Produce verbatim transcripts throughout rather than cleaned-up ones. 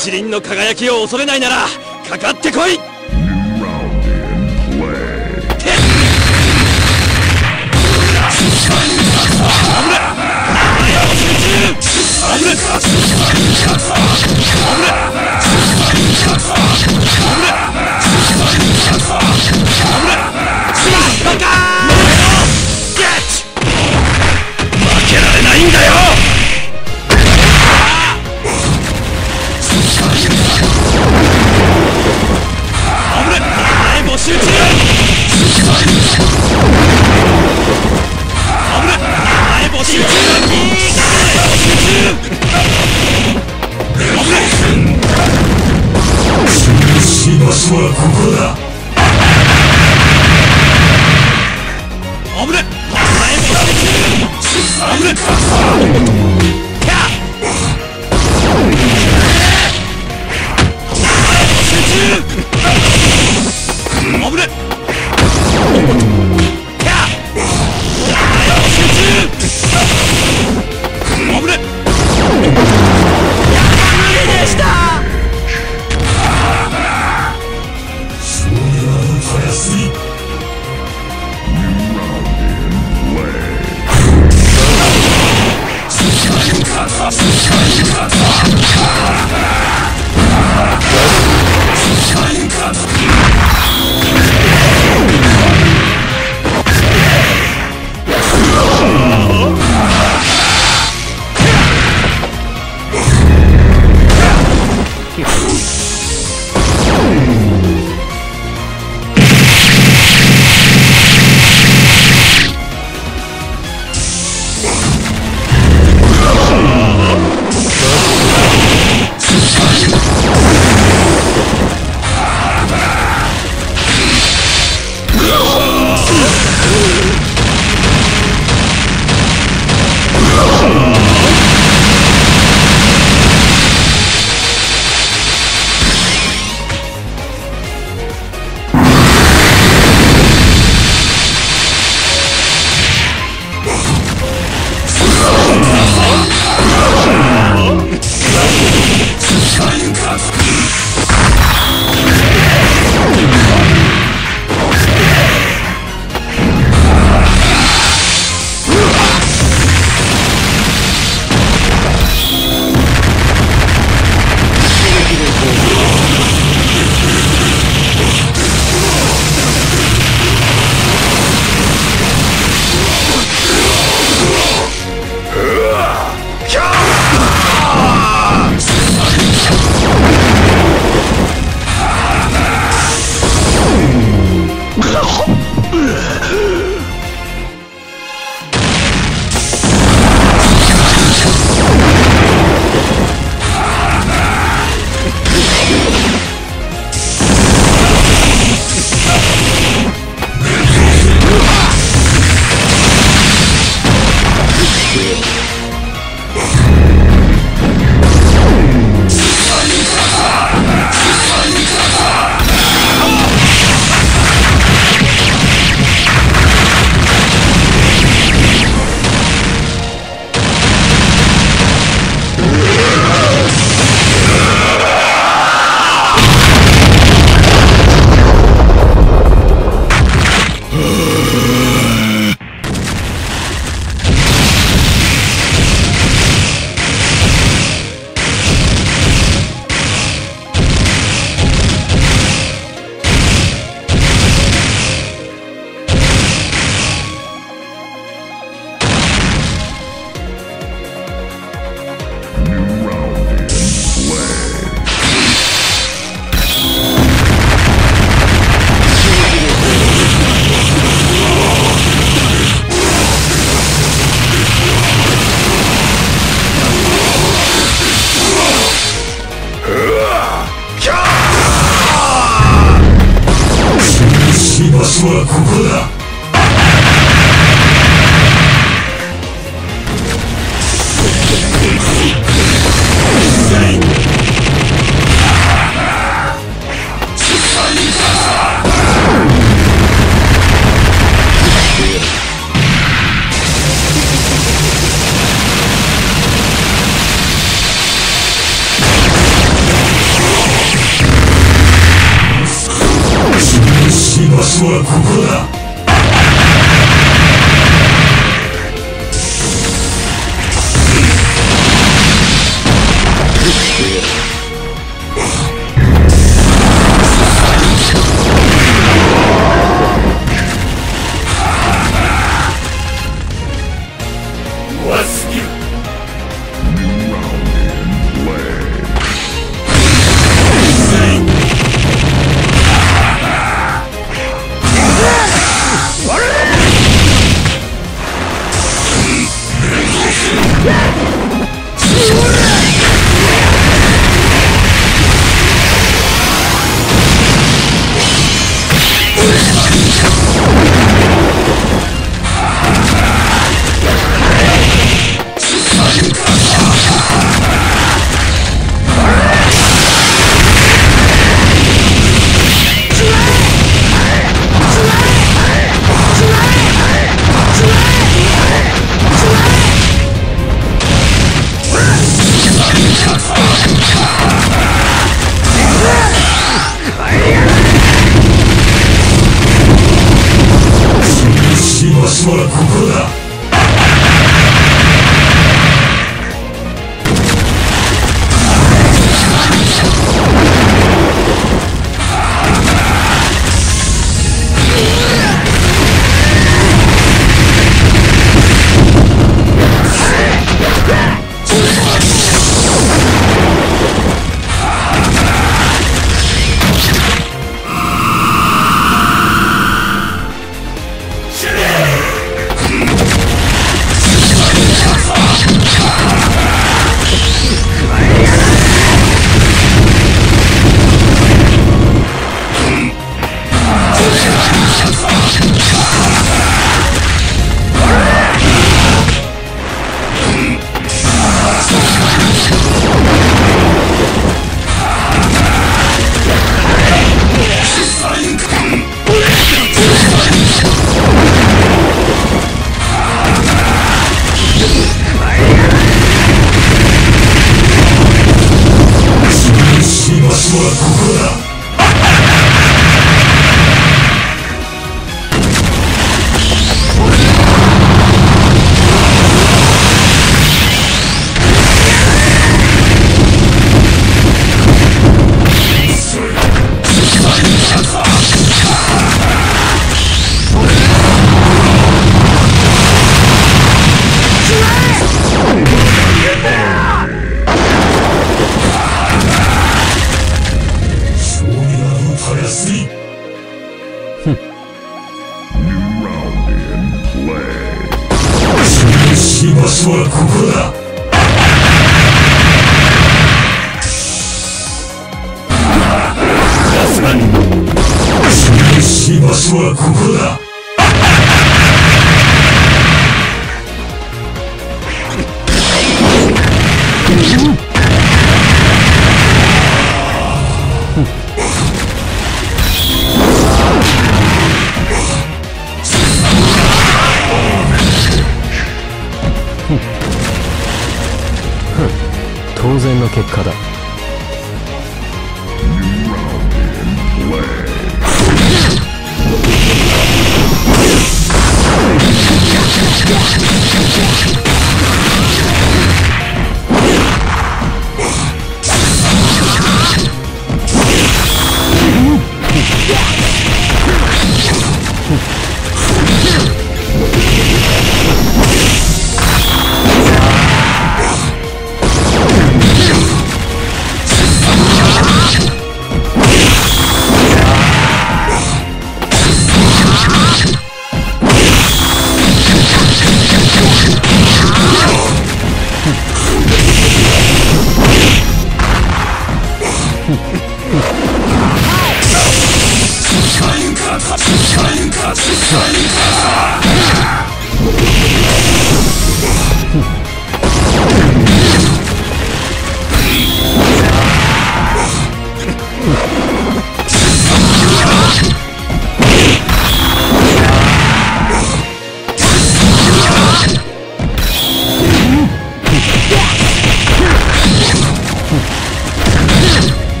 一輪の輝きを恐れないならかかってこい。私はここだ。危ねえ。危ねえ。私はここだ。所はここだ。ここだ。場所はここだ。場所はここだ。当然の結果だ。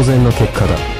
当然の結果だ。